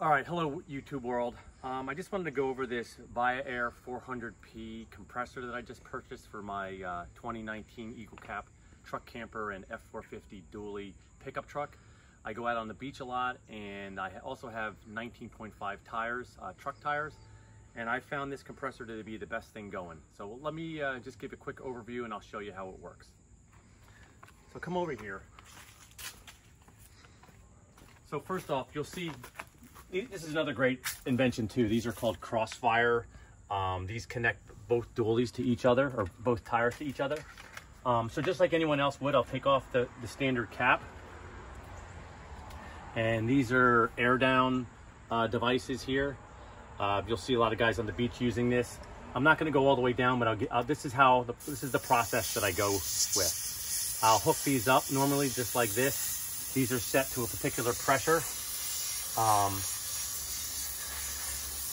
All right, hello YouTube world. I just wanted to go over this VIAIR 400P compressor that I just purchased for my 2019 Eagle Cap truck camper and F-450 dually pickup truck. I go out on the beach a lot, and I also have 19.5 tires, truck tires, and I found this compressor to be the best thing going. So let me just give a quick overview and I'll show you how it works. So come over here. So first off, you'll see this is another great invention too. These are called Crossfire. These connect both dualies to each other, or both tires to each other. So just like anyone else would, I'll take off the standard cap. And these are air down devices here. You'll see a lot of guys on the beach using this. I'm not going to go all the way down, but I'll get, this is the process that I go with. I'll hook these up normally just like this. These are set to a particular pressure.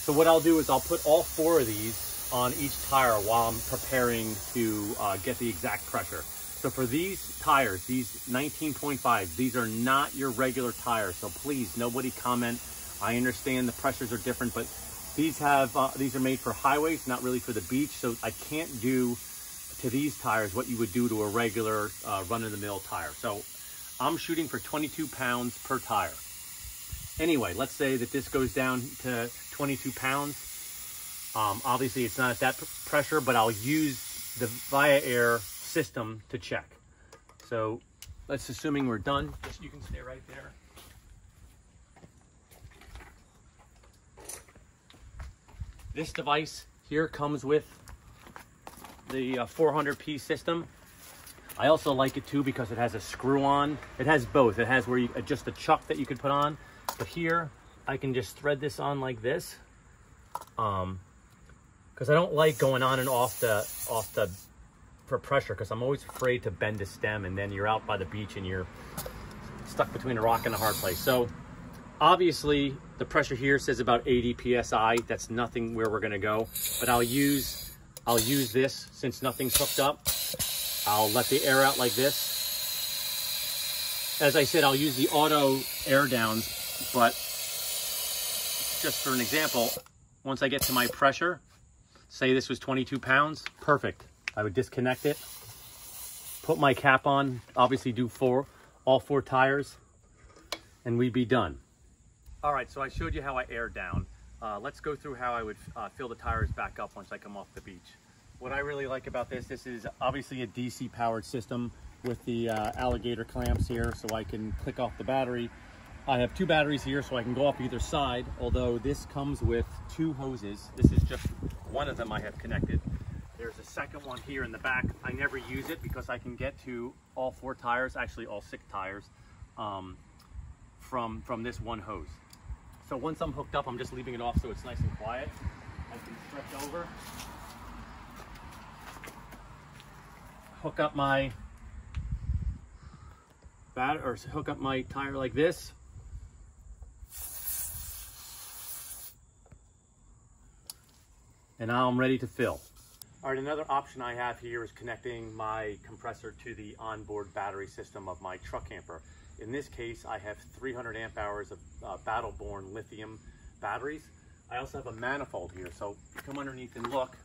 So what I'll do is I'll put all four of these on each tire while I'm preparing to get the exact pressure. So for these tires, these 19.5s, these are not your regular tires. So please, nobody comment. I understand the pressures are different, but these have these are made for highways, not really for the beach. So I can't do to these tires what you would do to a regular run-of-the-mill tire. So I'm shooting for 22 pounds per tire. Anyway, let's say that this goes down to 22 pounds. Obviously, it's not at that pressure, but I'll use the VIAIR system to check. So let's assuming we're done. You can stay right there. This device here comes with the 400P system. I also like it too because it has a screw on. It has both. It has where you adjust the chuck that you could put on. But here, I can just thread this on like this, because I don't like going on and off the for pressure, because I'm always afraid to bend the stem, and then you're out by the beach and you're stuck between a rock and a hard place. So obviously, the pressure here says about 80 psi. That's nothing where we're gonna go, but I'll use this since nothing's hooked up. I'll let the air out like this. As I said, I'll use the auto air downs. But just for an example, once I get to my pressure, say this was 22 pounds, perfect. I would disconnect it, put my cap on, obviously do all four tires, and we'd be done. All right, so I showed you how I air down. Let's go through how I would fill the tires back up once I come off the beach. What I really like about this is obviously a DC powered system with the alligator clamps here, so I can click off the battery. I have two batteries here, so I can go off either side, although this comes with two hoses. This is just one of them I have connected. There's a second one here in the back. I never use it because I can get to all four tires, actually all six tires, from this one hose. So once I'm hooked up, I'm just leaving it off so it's nice and quiet. I can stretch over, hook up my tire like this. And now I'm ready to fill. All right, another option I have here is connecting my compressor to the onboard battery system of my truck camper. In this case, I have 300 amp hours of Battle Born lithium batteries. I also have a manifold here, so come underneath and look.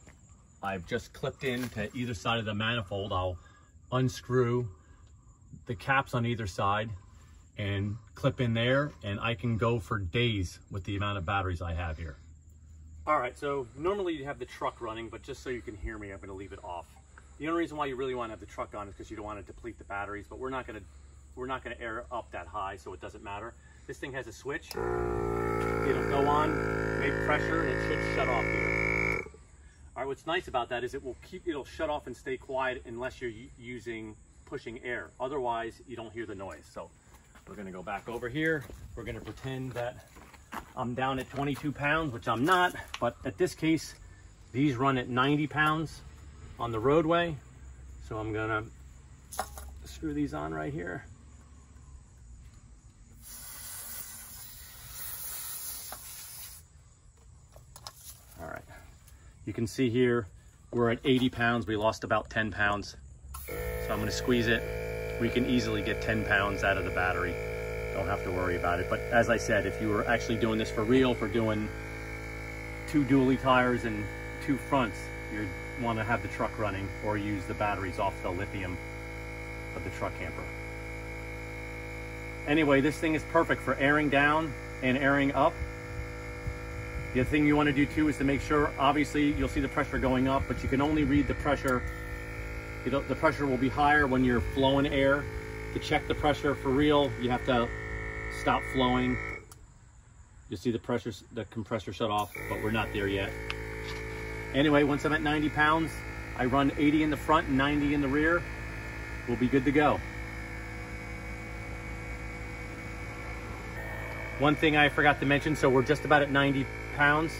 I've just clipped in to either side of the manifold. I'll unscrew the caps on either side and clip in there, and I can go for days with the amount of batteries I have here. All right, so normally you have the truck running, but just so you can hear me, I'm gonna leave it off. The only reason why you really wanna have the truck on is because you don't wanna deplete the batteries, but we're not gonna air up that high, so it doesn't matter. This thing has a switch. It'll go on, make pressure, and it should shut off here. All right, what's nice about that is it'll shut off and stay quiet unless you're pushing air. Otherwise, you don't hear the noise. So we're gonna go back over here. We're gonna pretend that I'm down at 22 pounds, which I'm not, but at this case, these run at 90 pounds on the roadway. So I'm gonna screw these on right here. All right, you can see here, we're at 80 pounds. We lost about 10 pounds. So I'm gonna squeeze it. We can easily get 10 pounds out of the battery. don't have to worry about it. But as I said, if you were actually doing this for real, for doing 2 dually tires and 2 fronts, you'd want to have the truck running or use the batteries off the lithium of the truck camper. Anyway, this thing is perfect for airing down and airing up. The other thing you want to do too is to make sure, obviously you'll see the pressure going up, but you can only read the pressure. The pressure will be higher when you're flowing air. To check the pressure for real, you have to stop flowing. You'll see the pressure, the compressor shut off, but we're not there yet. Anyway, once I'm at 90 pounds, I run 80 in the front and 90 in the rear. We'll be good to go. One thing I forgot to mention, so we're just about at 90 pounds.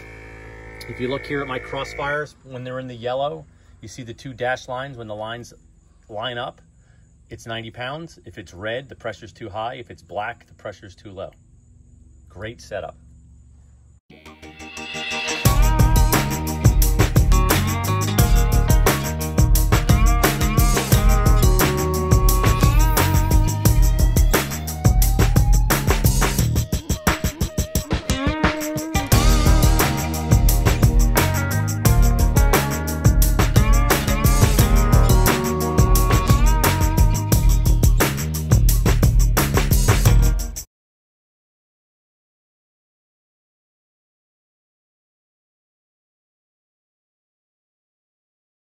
If you look here at my Crossfires, when they're in the yellow, you see the 2 dash lines. When the lines line up, it's 90 pounds. If it's red, the pressure's too high. If it's black, the pressure's too low. Great setup.